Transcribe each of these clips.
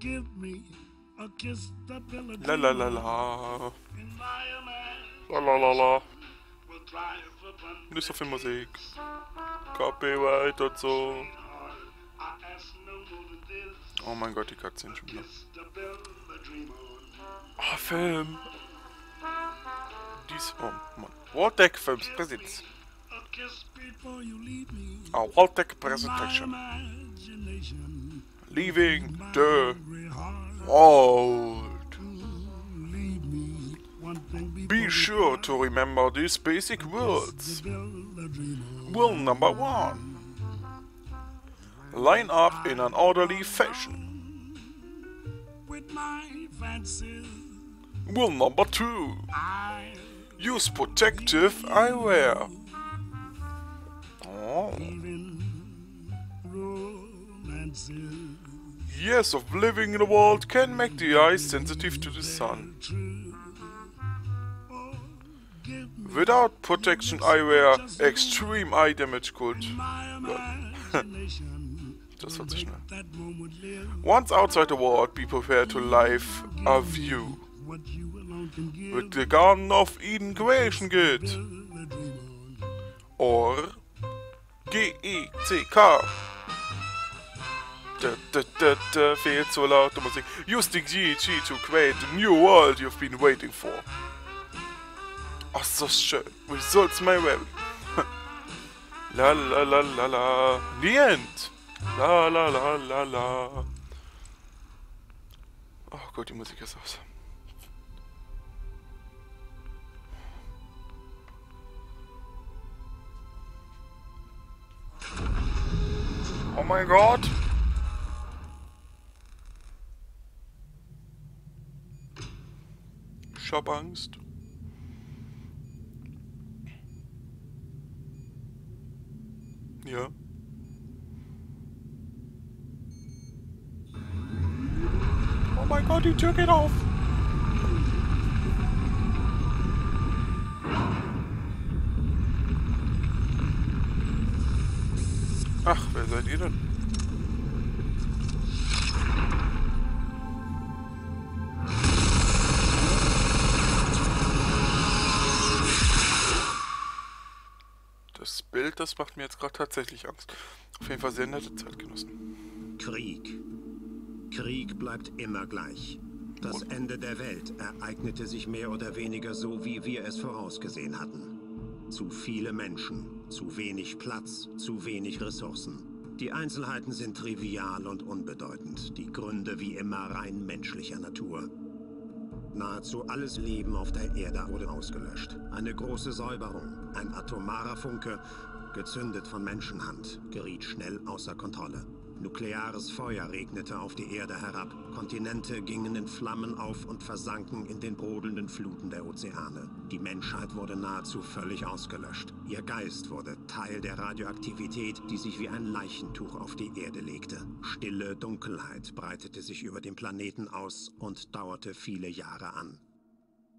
give me a kiss that will la la la la. La la la la. Nicht so viel Musik. Copyright und so. Oh mein Gott, die Cutscene schon wieder. Oh, Film. Dies, oh Mann. Vault-Tec Films Präsenz. A Vault-Tec Presentation. Leaving the Vault. Be sure to remember these basic words. Rule number 1. Line up in an orderly fashion. Rule number 2. Use protective eyewear. Oh. Years of living in the world can make the eyes sensitive to the sun. Without protection eyewear, extreme eye damage could... Das war zu schnell. Once outside the world, be prepared to live a view. With the Garden of Eden Creation Gate. Or G-E-C-K. Viel zu laute Musik. Use the G-E-C-K to create the new world you've been waiting for. Ach so schön. Results may vary. La la la la la. The end. La la la la la. Oh Gott, die Musik ist aus. Oh mein Gott. Ich hab Angst. Ja. Oh mein Gott, die Tür geht auf! Ach, wer seid ihr denn? Das Bild, das macht mir jetzt gerade tatsächlich Angst. Auf jeden Fall sehr nette Zeitgenossen. Krieg bleibt immer gleich. Das Ende der Welt ereignete sich mehr oder weniger so, wie wir es vorausgesehen hatten. Zu viele Menschen, zu wenig Platz, zu wenig Ressourcen. Die Einzelheiten sind trivial und unbedeutend, die Gründe wie immer rein menschlicher Natur. Nahezu alles Leben auf der Erde wurde ausgelöscht. Eine große Säuberung, ein atomarer Funke, gezündet von Menschenhand, geriet schnell außer Kontrolle. Nukleares Feuer regnete auf die Erde herab. Kontinente gingen in Flammen auf und versanken in den brodelnden Fluten der Ozeane. Die Menschheit wurde nahezu völlig ausgelöscht. Ihr Geist wurde Teil der Radioaktivität, die sich wie ein Leichentuch auf die Erde legte. Stille Dunkelheit breitete sich über den Planeten aus und dauerte viele Jahre an.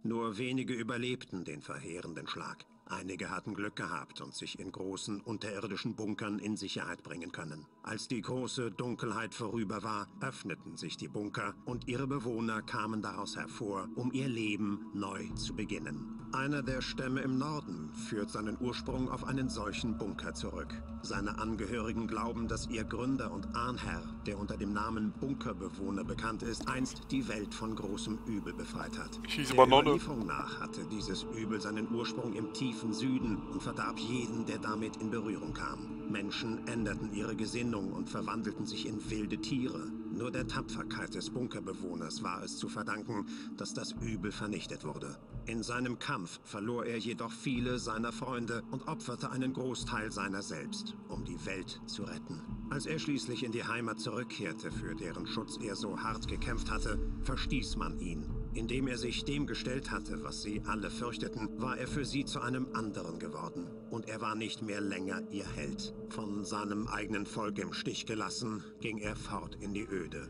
Nur wenige überlebten den verheerenden Schlag. Einige hatten Glück gehabt und sich in großen unterirdischen Bunkern in Sicherheit bringen können. Als die große Dunkelheit vorüber war, öffneten sich die Bunker und ihre Bewohner kamen daraus hervor, um ihr Leben neu zu beginnen. Einer der Stämme im Norden führt seinen Ursprung auf einen solchen Bunker zurück. Seine Angehörigen glauben, dass ihr Gründer und Ahnherr, der unter dem Namen Bunkerbewohner bekannt ist, einst die Welt von großem Übel befreit hat. Der Überlieferung nach hatte dieses Übel seinen Ursprung im tiefen Süden und verdarb jeden, der damit in Berührung kam. Menschen änderten ihre Gesinnung und verwandelten sich in wilde Tiere. Nur der Tapferkeit des Bunkerbewohners war es zu verdanken, dass das Übel vernichtet wurde. In seinem Kampf verlor er jedoch viele seiner Freunde und opferte einen Großteil seiner selbst, um die Welt zu retten. Als er schließlich in die Heimat zurückkehrte, für deren Schutz er so hart gekämpft hatte, verstieß man ihn. Indem er sich dem gestellt hatte, was sie alle fürchteten, war er für sie zu einem anderen geworden. Und er war nicht mehr länger ihr Held. Von seinem eigenen Volk im Stich gelassen, ging er fort in die Öde.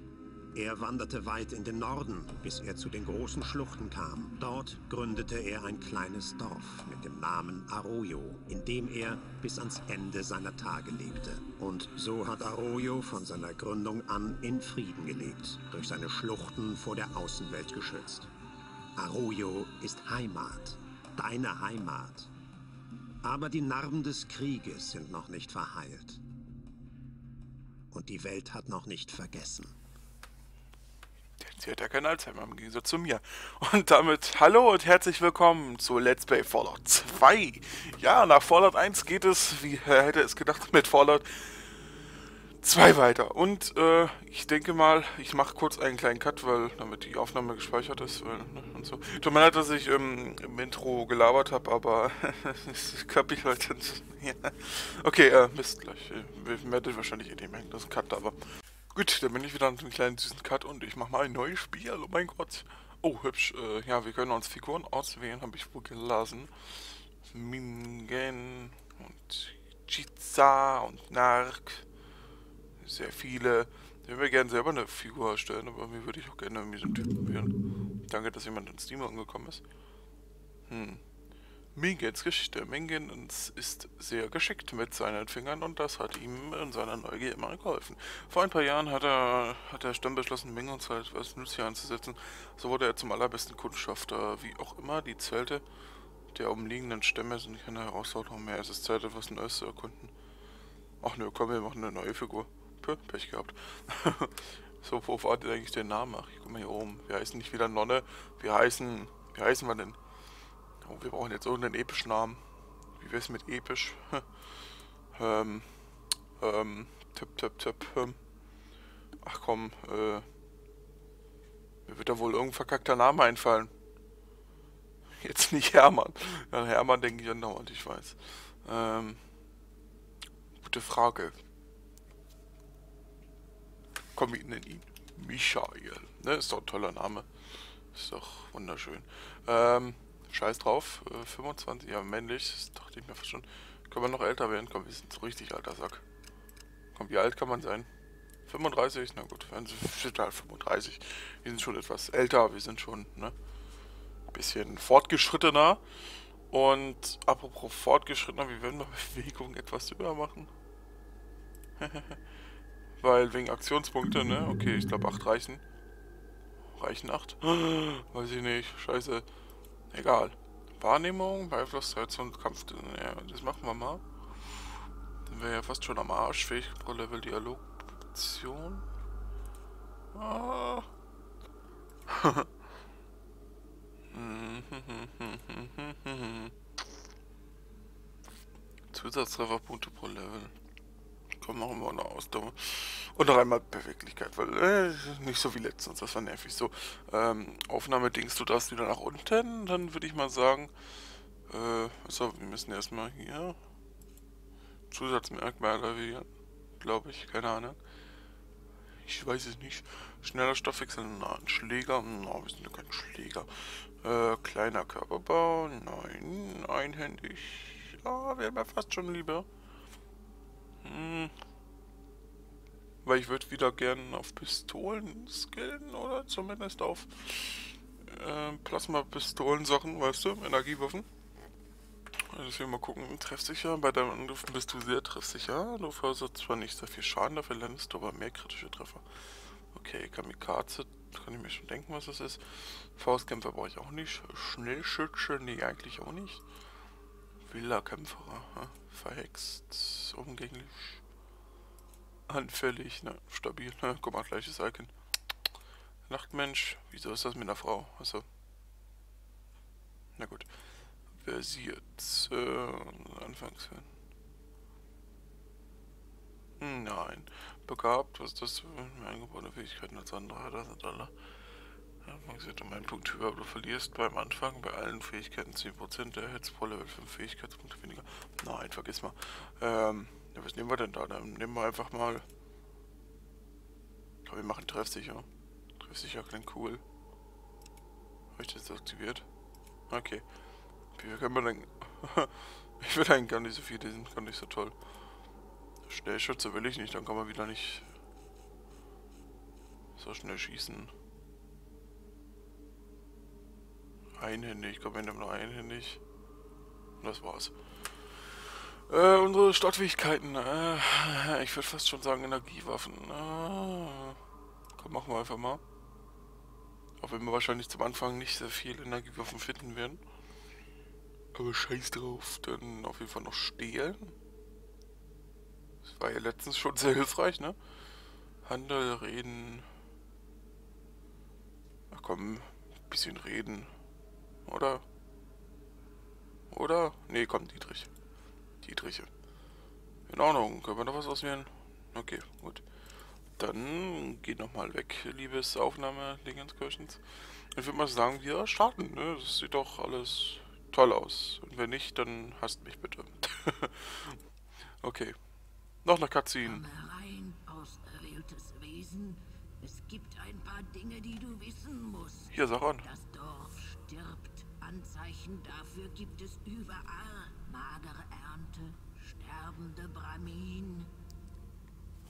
Er wanderte weit in den Norden, bis er zu den großen Schluchten kam. Dort gründete er ein kleines Dorf mit dem Namen Arroyo, in dem er bis ans Ende seiner Tage lebte. Und so hat Arroyo von seiner Gründung an in Frieden gelebt, durch seine Schluchten vor der Außenwelt geschützt. Arroyo ist Heimat, deine Heimat. Aber die Narben des Krieges sind noch nicht verheilt. Und die Welt hat noch nicht vergessen. Sie hat ja keinen Alzheimer, im Gegensatz zu mir. Und damit hallo und herzlich willkommen zu Let's Play Fallout 2. Ja, nach Fallout 1 geht es, wie hätte es gedacht, mit Fallout 2 weiter. Und ich denke mal, ich mache kurz einen kleinen Cut, weil damit die Aufnahme gespeichert ist. Weil, ne, und so. Tut mir leid, dass ich im Intro gelabert habe, aber das kapiere ich halt nicht. Okay, Mist, gleich. Ihr werdet wahrscheinlich eh nicht merken, dass ein Cut da war. Gut, dann bin ich wieder an einem kleinen süßen Cut und ich mache mal ein neues Spiel, oh mein Gott. Oh, hübsch. Ja, wir können uns Figuren auswählen, habe ich wohl gelassen. Mingen und Chiza und Nark. Sehr viele. Ich würde mir gerne selber eine Figur erstellen, aber mir würde ich auch gerne irgendwie so einen Typen wählen. Danke, dass jemand ins Team angekommen ist. Mingens Geschichte. Mingen ist sehr geschickt mit seinen Fingern und das hat ihm in seiner Neugier immer geholfen. Vor ein paar Jahren hat der Stamm beschlossen, Mingens als Nützchen einzusetzen. So wurde er zum allerbesten Kundschafter. Wie auch immer, die Zelte der umliegenden Stämme sind keine Herausforderung mehr. Es ist Zeit, etwas Neues zu erkunden. Ach nö, komm, wir machen eine neue Figur. Pech gehabt. So, wo war denn eigentlich der Name? Ach, ich guck mal hier oben. Wir heißen nicht wieder Nonne. Wie heißen wir denn? Oh, wir brauchen jetzt irgendeinen epischen Namen. Wie wär's mit episch? Ach komm, mir wird da wohl irgendein verkackter Name einfallen. Jetzt nicht Hermann. Ja, Hermann denke ich andauernd, ich weiß. Gute Frage. Komm, ich nenne ihn Michael. Ne, ist doch ein toller Name. Ist doch wunderschön. Scheiß drauf, 25, ja männlich, das dachte ich mir fast schon. Können wir noch älter werden? Komm, wir sind so richtig alter Sack. Komm, wie alt kann man sein? 35? Na gut, werden sie total 35. Wir sind schon etwas älter, wir sind schon, ne? Ein bisschen fortgeschrittener. Und apropos fortgeschrittener, wir werden bei Bewegung etwas übermachen. Weil wegen Aktionspunkte, ne? Okay, ich glaube 8 reichen. Reichen 8? Weiß ich nicht, scheiße. Egal. Wahrnehmung, Beeinflusszeit und Kampf. Ja, das machen wir mal. Sind wir ja fast schon am Arsch. Fähigkeit pro Level, Dialogoption. Ah. Zusatztrefferpunkte pro Level. Komm, machen wir noch Ausdauer. Und noch einmal Beweglichkeit, weil nicht so wie letztens, das war nervig. So, Aufnahme-Dings, du darfst wieder nach unten, dann würde ich mal sagen, so, wir müssen erstmal hier Zusatzmerkmale wählen, glaube ich, keine Ahnung. Ich weiß es nicht. Schneller Stoffwechsel, nein, Schläger, na, wir sind ja kein Schläger. Kleiner Körperbau, nein, einhändig, ja, wäre mir fast schon lieber. Weil ich würde wieder gerne auf Pistolen skillen oder zumindest auf Plasma-Pistolen-Sachen, weißt du, Energiewaffen. Deswegen mal gucken, treffsicher, bei deinem Angriff bist du sehr treffsicher. Du verursachst zwar nicht sehr viel Schaden, dafür landest du aber mehr kritische Treffer. Okay, Kamikaze, kann ich mir schon denken, was das ist. Faustkämpfer brauche ich auch nicht. Schnellschütze, nee, eigentlich auch nicht. Wilder Kämpferer, verhext, umgänglich, anfällig, ne, stabil, ne, guck mal, gleiches Icon. Nachtmensch, wieso ist das mit einer Frau? Achso. Na gut. Versiert, anfangs. Nein. Begabt, was ist das? Mehr eingebaute Fähigkeiten als andere, das sind alle. Anfangswert um einen Punkt höher, aber du verlierst beim Anfang bei allen Fähigkeiten 10%, erhältst pro Level 5 Fähigkeitspunkte weniger. Nein, vergiss mal. Ja, was nehmen wir denn da? Dann nehmen wir einfach mal... Komm, wir machen treffsicher. Treffsicher klingt cool. Habe ich das aktiviert? Okay. Wie können wir denn... Ich will eigentlich gar nicht so viel, die sind gar nicht so toll. Schnellschütze will ich nicht, dann kann man wieder nicht... So schnell schießen. Einhändig, ich glaube, wir nehmen nur einhändig. Und das war's. Unsere Startfähigkeiten. Ich würde fast schon sagen Energiewaffen. Komm, machen wir einfach mal. Auch wenn wir wahrscheinlich zum Anfang nicht sehr viel Energiewaffen finden werden. Aber scheiß drauf, dann auf jeden Fall noch stehlen. Das war ja letztens schon sehr hilfreich, ne? Handel, reden. Ach komm, ein bisschen reden. Oder? Oder? Nee, komm, Dietrich. Dietriche. In Ordnung, können wir noch was auswählen? Okay, gut. Dann geht nochmal weg, liebes Aufnahme-Dingenskirchens. Ich würde mal sagen, wir starten, ne? Das sieht doch alles toll aus. Und wenn nicht, dann hasst mich bitte. Okay. Noch eine Cutscene. Komm herein, auserwähltes Wesen. Es gibt ein paar Dinge, die du wissen musst. Hier, sag an. Das Dorf stirbt. Anzeichen dafür gibt es überall. Magere Ernte, sterbende Brahmin.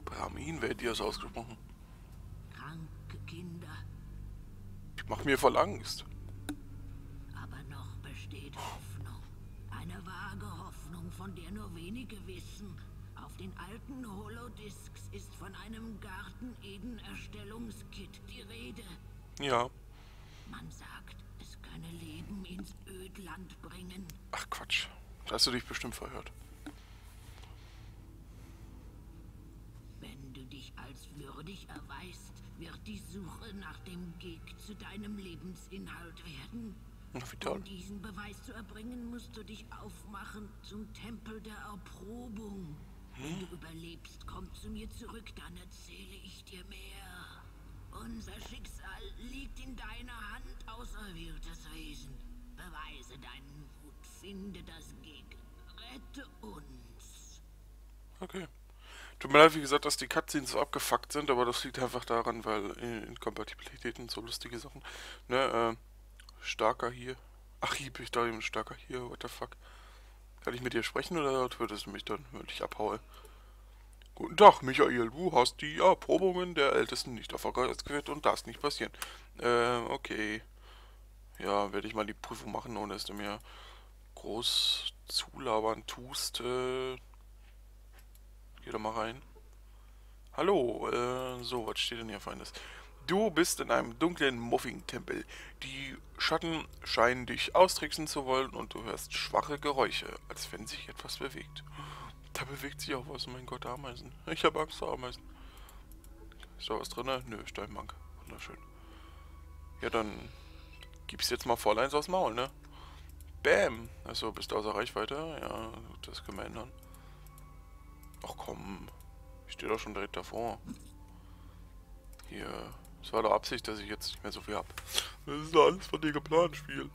Brahmin, wer hätte das ausgesprochen? Kranke Kinder. Ich mach mir voll Angst. Aber noch besteht Hoffnung. Eine vage Hoffnung, von der nur wenige wissen. Auf den alten Holodisks ist von einem Garten-Eden-Erstellungskit die Rede. Ja. Man sagt, es könne Leben ins Ödland bringen. Ach Quatsch. Da hast du dich bestimmt verhört. Wenn du dich als würdig erweist, wird die Suche nach dem Geg zu deinem Lebensinhalt werden. Um diesen Beweis zu erbringen, musst du dich aufmachen zum Tempel der Erprobung. Wenn du überlebst, komm zu mir zurück, dann erzähle ich dir mehr. Unser Schicksal liegt in deiner Hand, auserwähltes Wesen. Beweise deinen Mut, finde das Geg, rette uns. Okay. Tut mir leid, wie gesagt, dass die Cutscenes so abgefuckt sind, aber das liegt einfach daran, weil Inkompatibilitäten und so lustige Sachen. Ne, starker hier. Ach, hier bin ich da eben starker hier, what the fuck. Kann ich mit dir sprechen oder würdest du mich dann wirklich abhauen? Guten Tag, Michael, du hast die Erprobungen der Ältesten nicht erfolgreich und darfst nicht passieren. Okay. Ja, werde ich mal die Prüfung machen, ohne dass du mir groß zulabern tust. Geh doch mal rein. Hallo, so, was steht denn hier Feines? Du bist in einem dunklen Muffing-Tempel. Die Schatten scheinen dich austricksen zu wollen und du hörst schwache Geräusche, als wenn sich etwas bewegt. Da bewegt sich auch was, mein Gott, Ameisen. Ich habe Angst vor Ameisen. Ist da was drin? Nö, Steinbank. Wunderschön. Ja, dann gib's jetzt mal voll eins aufs Maul, ne? Bäm! Achso, bist du außer Reichweite? Ja, das können wir ändern. Ach komm, ich stehe doch schon direkt davor. Hier... Es war doch Absicht, dass ich jetzt nicht mehr so viel habe. Das ist doch alles von dir geplant, Spiel.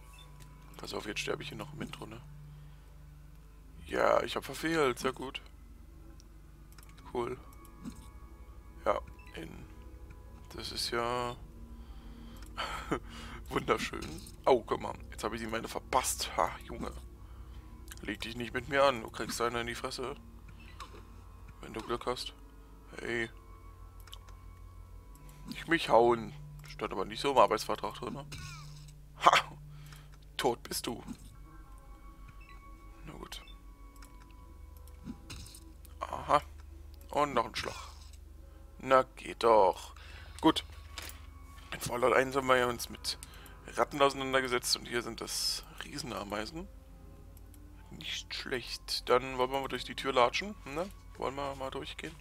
Pass auf, jetzt sterbe ich hier noch im Intro, ne? Ja, ich habe verfehlt. Sehr gut. Cool. Ja, das ist ja... wunderschön. Oh, guck mal. Jetzt habe ich die meine verpasst. Ha, Junge. Leg dich nicht mit mir an. Du kriegst eine in die Fresse. Wenn du Glück hast. Hey. Nicht mich hauen. Stand aber nicht so im Arbeitsvertrag drin, ne? Ha! Tot bist du. Na gut. Aha. Und noch ein Schlag. Na, geht doch. Gut. In Fallout 1 haben wir uns mit Ratten auseinandergesetzt und hier sind das Riesenameisen. Nicht schlecht. Dann wollen wir mal durch die Tür latschen, ne? Wollen wir mal durchgehen?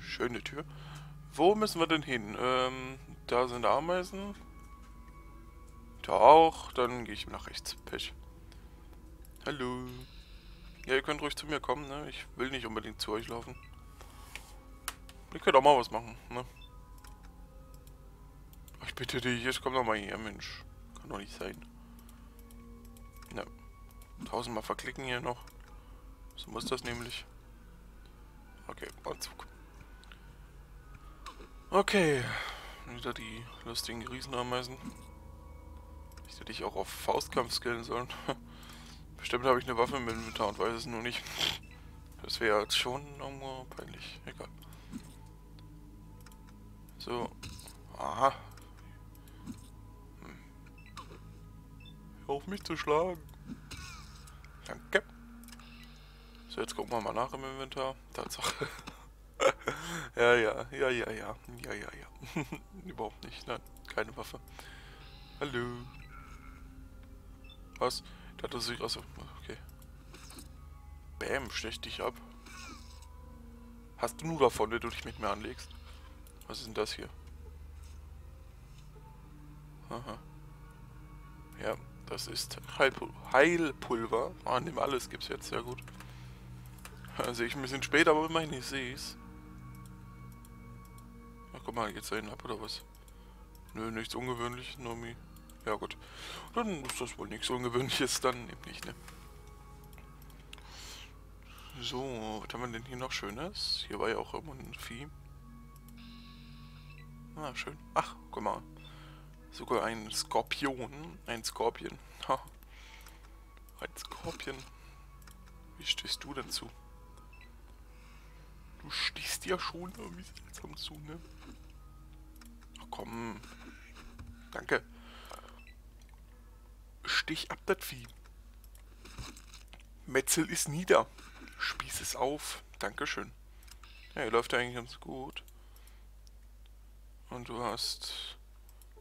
Schöne Tür. Wo müssen wir denn hin? Da sind Ameisen. Da auch. Dann gehe ich nach rechts. Pech. Hallo. Ja, ihr könnt ruhig zu mir kommen, ne? Ich will nicht unbedingt zu euch laufen. Ihr könnt auch mal was machen, ne? Ich bitte dich, jetzt komm doch mal hier, Mensch. Kann doch nicht sein. Ne. 1000-mal verklicken hier noch. So muss das nämlich. Okay, Anzug. Okay, wieder die lustigen Riesenameisen. Ich hätte dich auch auf Faustkampf skillen sollen. Bestimmt habe ich eine Waffe im Inventar und weiß es nur nicht. Das wäre jetzt schon irgendwo peinlich. Egal. So. Aha. Hör auf mich zu schlagen. Danke. So, jetzt gucken wir mal nach im Inventar. Tatsache. Ja. Überhaupt nicht. Nein, keine Waffe. Hallo. Was? Da hat sich... Achso, okay. Bäm, stech dich ab. Hast du nur davon, wenn du dich mit mir anlegst? Was ist denn das hier? Aha. Ja, das ist Heilpulver. Ah, nimm alles, gibt's jetzt. Ja gut. Sehe ich ein bisschen später, aber immerhin, ich sehe es. Ach, guck mal, geht's da hinten ab, oder was? Nö, nichts Ungewöhnliches, Nomi. Ja gut. Dann ist das wohl nichts Ungewöhnliches, dann eben nicht, ne? So, was haben wir denn hier noch Schönes? Hier war ja auch immer ein Vieh. Ah, schön. Ach, guck mal. Sogar ein Skorpion. Ein Skorpion. Ha. Ein Skorpion. Wie stehst du denn zu? Du stehst ja schon irgendwie seltsam zu, ne? Ach komm. Danke. Stich ab, das Vieh. Metzel ist nieder. Spieß es auf. Dankeschön. Ja, hier läuft ja eigentlich ganz gut. Und du hast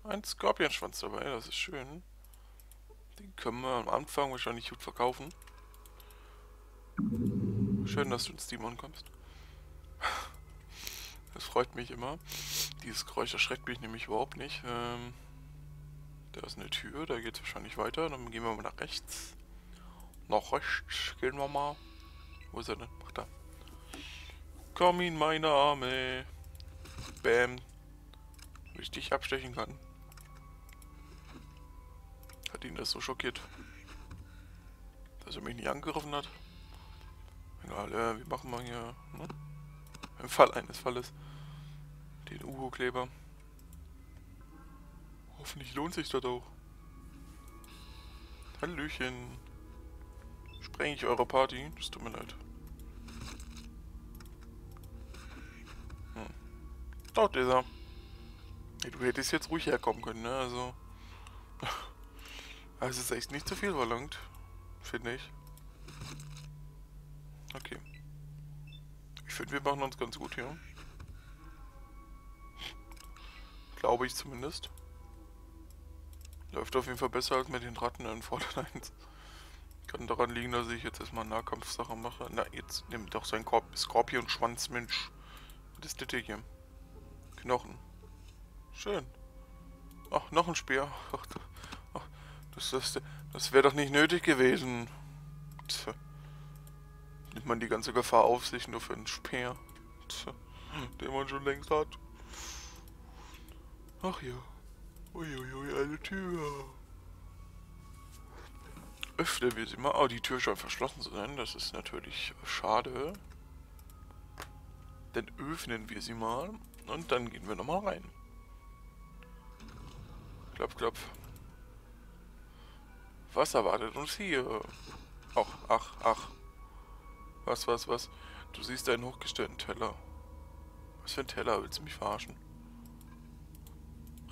einen Skorpionschwanz dabei, das ist schön. Den können wir am Anfang wahrscheinlich gut verkaufen. Schön, dass du ins Team ankommst. Das freut mich immer. Dieses Geräusch erschreckt mich nämlich überhaupt nicht. Da ist eine Tür, da geht es wahrscheinlich weiter. Dann gehen wir mal nach rechts. Nach rechts gehen wir mal. Wo ist er denn? Ach, da. Komm in meine Arme. Bäm. Wie ich dich abstechen kann. Hat ihn das so schockiert, dass er mich nicht angegriffen hat. Egal, ja, wir machen mal hier, ne? Im Fall eines Falles den Uhu-Kleber. Hoffentlich lohnt sich das auch. Hallöchen. Spreng ich eure Party? Das tut mir leid. Hm. Dort ist er. Hey, du hättest jetzt ruhig herkommen können, ne? Also... Also ist echt nicht zu viel verlangt. Finde ich. Okay. Ich finde, wir machen uns ganz gut hier. Glaube ich zumindest. Läuft auf jeden Fall besser als mit den Ratten in Fallout 1. Kann daran liegen, dass ich jetzt erstmal Nahkampfsache mache. Na, jetzt nimm doch seinen Skorpionschwanz, Mensch. Was ist das hier? Knochen. Schön. Ach, noch ein Speer. Ach, das wäre doch nicht nötig gewesen. Tja. Nimmt man die ganze Gefahr auf sich nur für einen Speer. Tja. Den man schon längst hat. Ach ja. Uiuiui, eine Tür. Öffnen wir sie mal. Oh, die Tür scheint verschlossen zu sein. Das ist natürlich schade. Dann öffnen wir sie mal. Und dann gehen wir nochmal rein. Klapp, klapp. Was erwartet uns hier? Ach. Was? Du siehst einen hochgestellten Teller. Was für ein Teller? Willst du mich verarschen?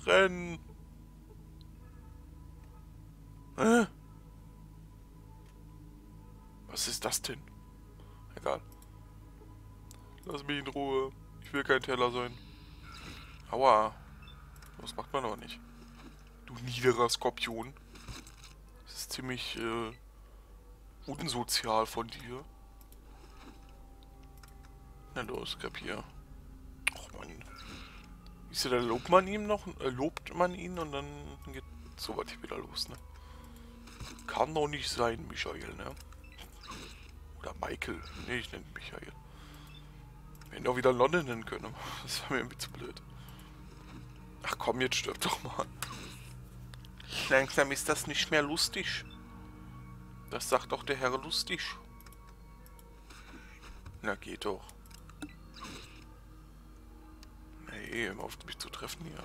Rennen! Hä? Was ist das denn? Egal. Lass mich in Ruhe. Ich will kein Teller sein. Aua. Das macht man aber nicht. Du niederer Skorpion. Das ist ziemlich unsozial von dir. Na los, kapier. Och man. Siehst du, da lobt man ihn und dann geht sowas wieder los, ne? Kann doch nicht sein, Michael, ne? Oder Michael. Ne, ich nenne Michael. Wir hätten auch wieder London nennen können. Das war mir irgendwie zu blöd. Ach komm, jetzt stirb doch mal. Langsam ist das nicht mehr lustig. Das sagt doch der Herr lustig. Na, geht doch. Nee, hör auf mich zu treffen hier.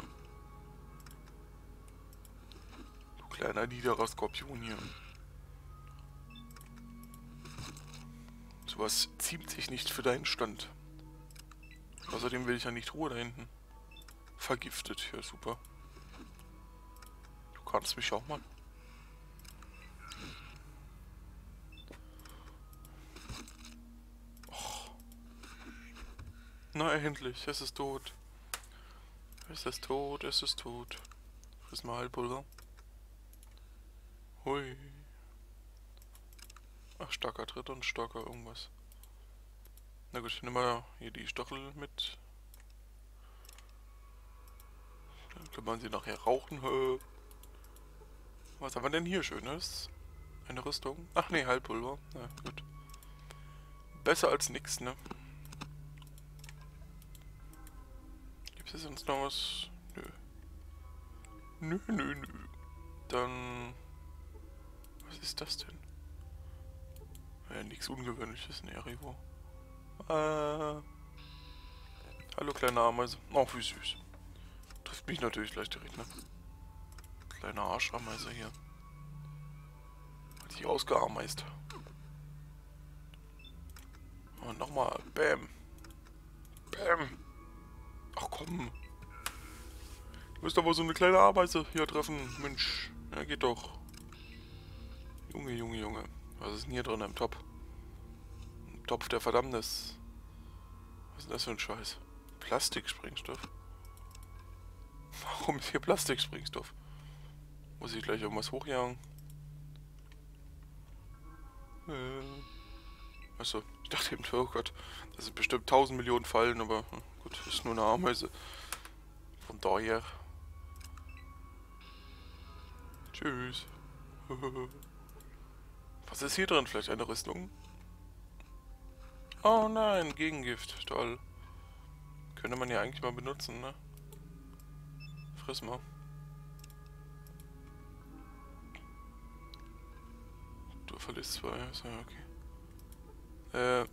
Du kleiner niederer Skorpion hier. Sowas ziemt sich nicht für deinen Stand. Außerdem will ich ja nicht Ruhe da hinten. Vergiftet. Ja, super. Du kannst mich auch mal. Och. Na, endlich. Es ist tot. Es ist tot. Es ist tot. Friss mal Heilpulver. Hui. Ach, starker Tritt und starker irgendwas. Na gut, ich nehme mal hier die Stachel mit. Dann kann man sie nachher rauchen. Was haben wir denn hier Schönes? Eine Rüstung. Ach ne, Heilpulver. Na gut. Besser als nix, ne? Gibt es sonst noch was? Nö. Nö, nö, nö. Dann... Was ist das denn? Ja, nichts Ungewöhnliches, ne, Arrivo. Hallo kleine Ameise. Oh, wie süß. Trifft mich natürlich gleich direkt, ne? Kleine Arschameise hier. Hat sich ausgeameist. Und nochmal. Bäm. Bäm. Ach komm. Du wirst aber so eine kleine Ameise hier treffen. Mensch. Ja, geht doch. Junge, Junge, Junge. Was ist denn hier drin im Topf? Topf der Verdammnis. Was ist denn das für ein Scheiß? Plastiksprengstoff. Warum ist hier Plastiksprengstoff? Muss ich gleich irgendwas hochjagen? Achso, ich dachte eben, oh Gott, das sind bestimmt 1000 Millionen Fallen, aber gut, das ist nur eine Ameise. Von daher. Tschüss. Was ist hier drin? Vielleicht eine Rüstung? Oh nein, Gegengift, toll. Könnte man ja eigentlich mal benutzen, ne? Friss mal. Du verlierst 2, so, okay.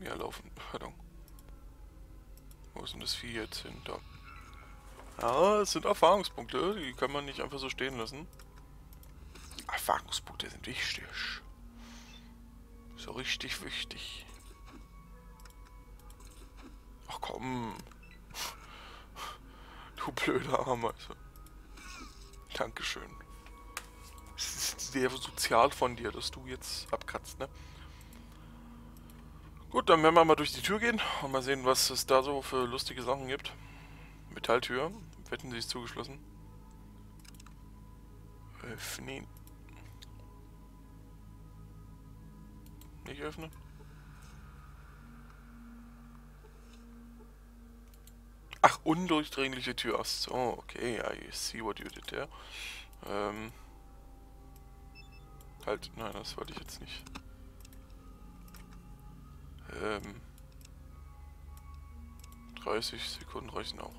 Ja, laufen, pardon. Wo ist denn das Vieh jetzt hin? Da. Ah, es sind Erfahrungspunkte, die kann man nicht einfach so stehen lassen. Erfahrungspunkte sind wichtig. So richtig wichtig. Ach komm. Du blöder Ameise. Dankeschön. Es ist sehr sozial von dir, dass du jetzt abkratzt, ne? Gut, dann werden wir mal durch die Tür gehen und mal sehen, was es da so für lustige Sachen gibt. Metalltür. Wetten, sie ist zugeschlossen. Öffnen. Nicht öffnen. Ach, undurchdringliche Tür. Ach so, okay, I see what you did there. Halt, nein, das wollte ich jetzt nicht. ...30 Sekunden reichen auch.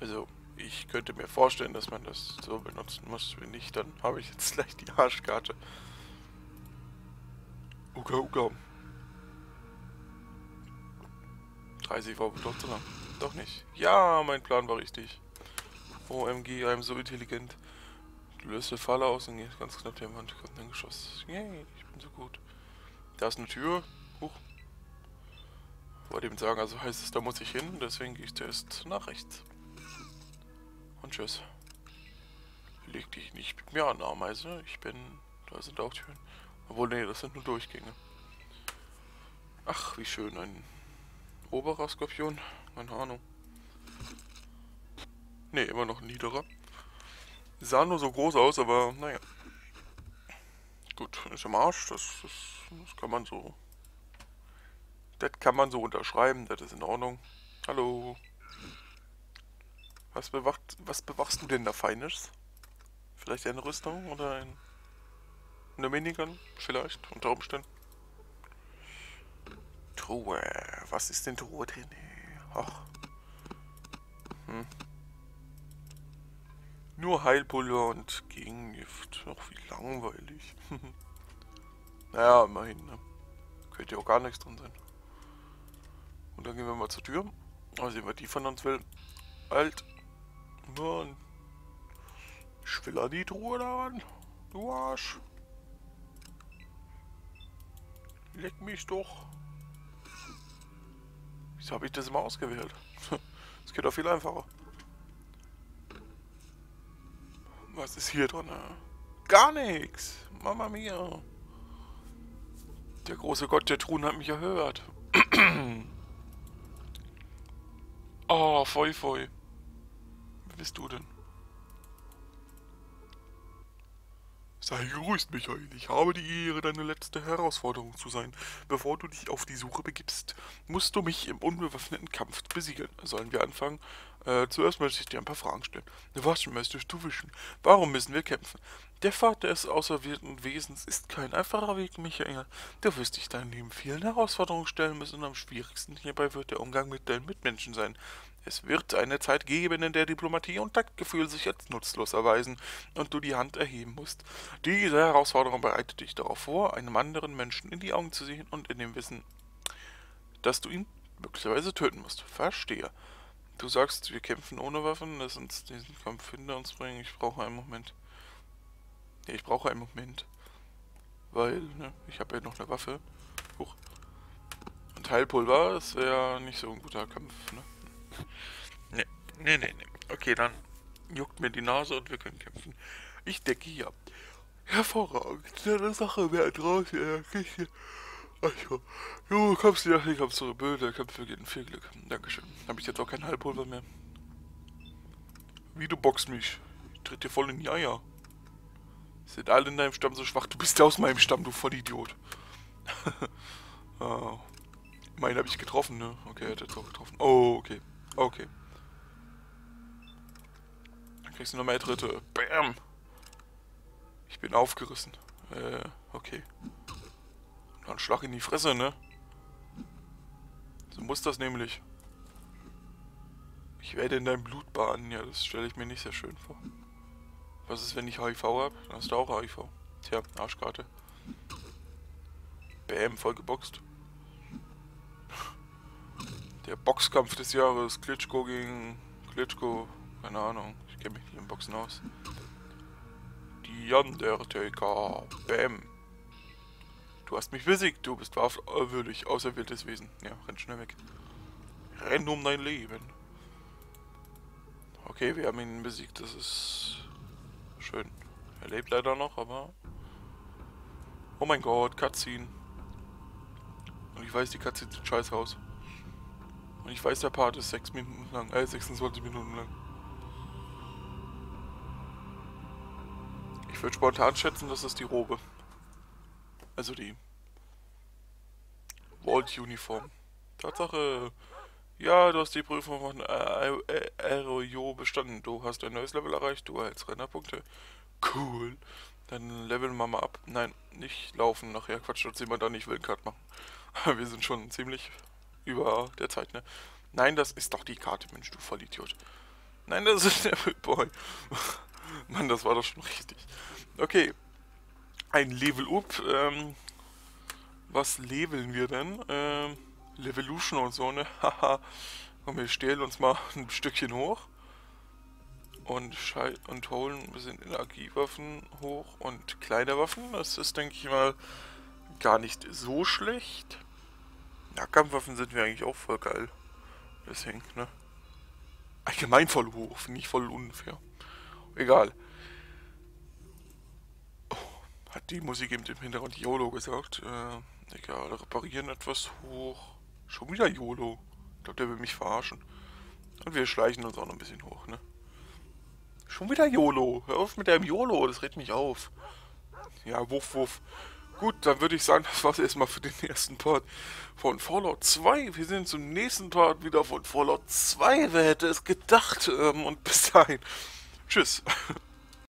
Also, ich könnte mir vorstellen, dass man das so benutzen muss. Wenn nicht, dann habe ich jetzt gleich die Arschkarte. Uga, uga. 30 war doch zu lang. Doch nicht. Ja, mein Plan war richtig. OMG, I'm so intelligent. Du löst die Falle aus und geht ganz knapp der Wand. Kommt ein Geschoss. Yay, ich bin so gut. Da ist eine Tür. Huch. Wollte eben sagen, also heißt es, da muss ich hin. Deswegen gehe ich zuerst nach rechts. Und tschüss. Leg dich nicht mit mir an, Ameise. Ich bin... Da sind auch Türen. Obwohl, nee, das sind nur Durchgänge. Ach, wie schön ein... Oberer Skorpion? Keine Ahnung. Ne, immer noch ein niederer. Sah nur so groß aus, aber naja. Gut, ist im Arsch. Das kann man so... Das kann man so unterschreiben, das ist in Ordnung. Hallo. Was bewachst du denn da Feines? Vielleicht eine Rüstung oder eine Minigun? Vielleicht, unter Umständen. Truhe. Was ist denn Truhe drin? Ach. Hm. Nur Heilpulver und Gegengift. Ach, wie langweilig. Naja, immerhin, ne? Könnte ja auch gar nichts drin sein. Und dann gehen wir mal zur Tür. Mal sehen, was die von uns will. Alt. Mann. Ich will an die Truhe da ran. Du Arsch. Leck mich doch. Wieso habe ich das immer ausgewählt? Das geht doch viel einfacher. Was ist hier drin? Gar nichts! Mama mia! Der große Gott der Truhen hat mich erhört. Oh, voll. Wer bist du denn? Sei gegrüßt, Michael. Ich habe die Ehre, deine letzte Herausforderung zu sein. Bevor du dich auf die Suche begibst, musst du mich im unbewaffneten Kampf besiegen. Sollen wir anfangen? Zuerst möchte ich dir ein paar Fragen stellen. Waschen möchtest du wischen? Warum müssen wir kämpfen? Der Pfad des auserwählten Wesens ist kein einfacher Weg, Michael. Du wirst dich deinem vielen Herausforderungen stellen müssen und am schwierigsten hierbei wird der Umgang mit deinen Mitmenschen sein. Es wird eine Zeit geben, in der Diplomatie und Taktgefühl sich als nutzlos erweisen und du die Hand erheben musst. Diese Herausforderung bereitet dich darauf vor, einem anderen Menschen in die Augen zu sehen und in dem Wissen, dass du ihn möglicherweise töten musst. Verstehe. Du sagst, wir kämpfen ohne Waffen, lass uns diesen Kampf hinter uns bringen. Ich brauche einen Moment. Ja, ich brauche einen Moment. Weil, ne, ich habe ja noch eine Waffe. Huch. Und Heilpulver, das wäre nicht so ein guter Kampf, ne? Nee. Okay, dann juckt mir die Nase und wir können kämpfen. Ich decke hier ab. Hervorragend. Deine Sache wäre draußen in der Küche. Also, du kommst wieder, ich hab so blöde Kämpfe gegen viel Glück. Dankeschön. Habe ich jetzt auch kein Heilpulver mehr. Wie, du boxst mich? Ich tritt dir voll in die Eier. Sind alle in deinem Stamm so schwach? Du bist ja aus meinem Stamm, du Vollidiot. Oh. Immerhin habe ich getroffen, ne? Okay, er hat jetzt auch getroffen. Oh, okay. Okay. Dann kriegst du noch mehr Dritte. Bam! Ich bin aufgerissen. Okay. Noch ein Schlag in die Fresse, ne? So muss das nämlich. Ich werde in dein Blut baden. Ja, das stelle ich mir nicht sehr schön vor. Was ist, wenn ich HIV habe? Dann hast du auch HIV. Tja, Arschkarte. Bam, voll geboxt. Der Boxkampf des Jahres, Klitschko gegen Klitschko, keine Ahnung, ich kenne mich nicht im Boxen aus. Die Undertaker, bam. Du hast mich besiegt, du bist wahrwürdig, auserwähltes Wesen. Ja, renn schnell weg. Renn um dein Leben. Okay, wir haben ihn besiegt, das ist schön. Er lebt leider noch, aber... Oh mein Gott, Cutscene. Und ich weiß, die Cutscene sieht scheiße aus. Und ich weiß, der Part ist 6 Minuten lang, 26 Minuten lang. Ich würde spontan schätzen, dass das die Robe. Also die Vault-Uniform. Tatsache. Ja, du hast die Prüfung von Arroyo bestanden. Du hast ein neues Level erreicht, du erhältst Rennerpunkte. Cool. Dann leveln wir mal ab. Nein, nicht laufen. Nachher Quatsch, dass jemand da nicht Wildenkart machen. Wir sind schon ziemlich... über der Zeit, ne? Nein, das ist doch die Karte, Mensch, du Vollidiot. Nein, das ist der Pip-Boy. Mann, das war doch schon richtig. Okay. Ein Level-Up. Was leveln wir denn? Levolution und so, ne? Haha. Komm, wir stehlen uns mal ein Stückchen hoch. Und holen ein bisschen Energiewaffen hoch und kleine Waffen. Das ist, denke ich mal, gar nicht so schlecht. Nahkampfwaffen sind wir eigentlich auch voll geil. Das hängt, ne? Allgemein voll hoch, nicht voll unfair. Egal. Oh, hat die Musik eben im Hintergrund YOLO gesagt. Egal, reparieren etwas hoch. Schon wieder YOLO. Ich glaube, der will mich verarschen. Und wir schleichen uns auch noch ein bisschen hoch, ne? Schon wieder YOLO. Hör auf mit deinem YOLO, das regt mich auf. Ja, wuff, wuff. Gut, dann würde ich sagen, das war's erstmal für den ersten Part von Fallout 2. Wir sehen uns im nächsten Part wieder von Fallout 2. Wer hätte es gedacht? Und bis dahin. Tschüss.